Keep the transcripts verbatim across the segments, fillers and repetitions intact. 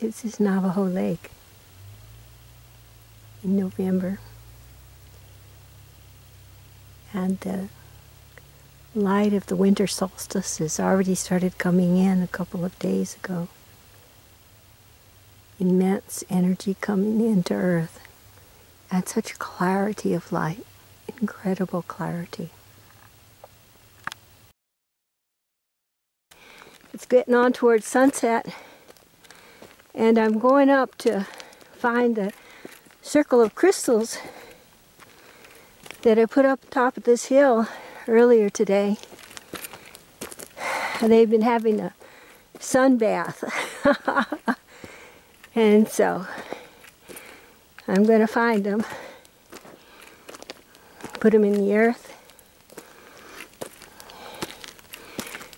This is Navajo Lake in November. And the light of the winter solstice has already started coming in a couple of days ago. Immense energy coming into Earth. And such clarity of light, incredible clarity. It's getting on towards sunset, and I'm going up to find the circle of crystals that I put up top of this hill earlier today. And they've been having a sun bath. And so I'm going to find them, put them in the earth,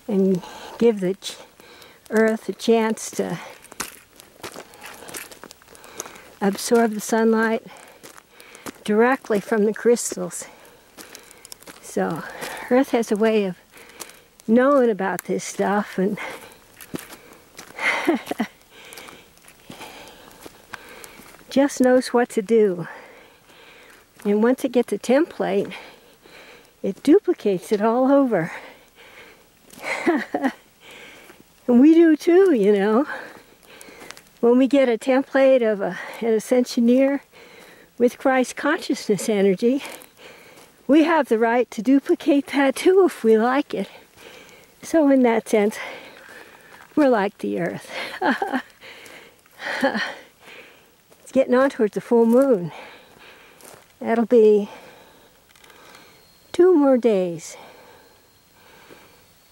and give the earth a chance to absorb the sunlight directly from the crystals. So Earth has a way of knowing about this stuff, and just knows what to do. And once it gets a template, it duplicates it all over. And we do too, you know. When we get a template of a, an ascensioneer with Christ consciousness energy, we have the right to duplicate that too if we like it. So in that sense, we're like the earth. It's getting on towards the full moon. That'll be two more days.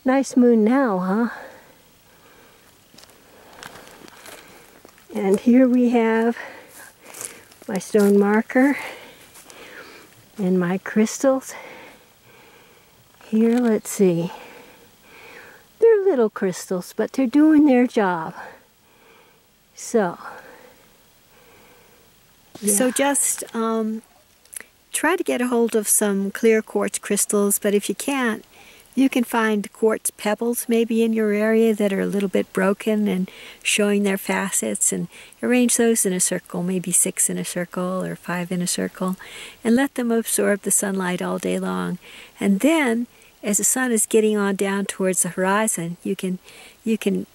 Nice moon now, huh? And here we have my stone marker and my crystals. Here, let's see. They're little crystals, but they're doing their job. So, yeah. So just um, try to get a hold of some clear quartz crystals, but if you can't, you can find quartz pebbles maybe in your area that are a little bit broken and showing their facets, and arrange those in a circle, maybe six in a circle or five in a circle, and let them absorb the sunlight all day long. And then as the sun is getting on down towards the horizon, you can you can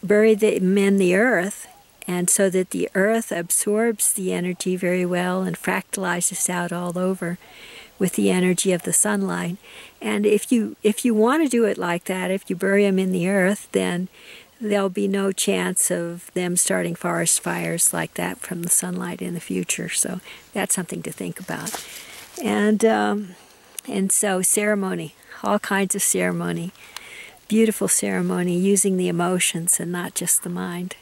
bury them in the earth, and so that the earth absorbs the energy very well and fractalizes out all over with the energy of the sunlight. And if you if you want to do it like that, if you bury them in the earth, then there'll be no chance of them starting forest fires like that from the sunlight in the future. So that's something to think about. And um, and so ceremony, all kinds of ceremony, beautiful ceremony, using the emotions and not just the mind.